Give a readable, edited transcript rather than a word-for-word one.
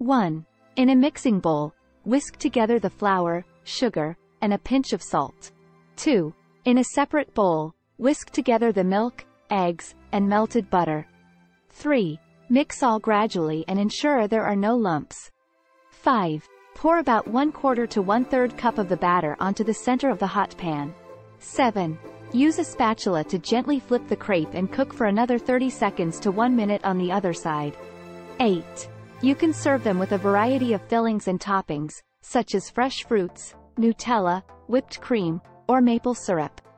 1. In a mixing bowl, whisk together the flour, sugar, and a pinch of salt. 2. In a separate bowl, whisk together the milk, eggs, and melted butter. 3. Mix all gradually and ensure there are no lumps. 5. Pour about 1/4 to 1/3 cup of the batter onto the center of the hot pan. 7. Use a spatula to gently flip the crepe and cook for another 30 seconds to 1 minute on the other side. 8. You can serve them with a variety of fillings and toppings, such as fresh fruits, Nutella, whipped cream, or maple syrup.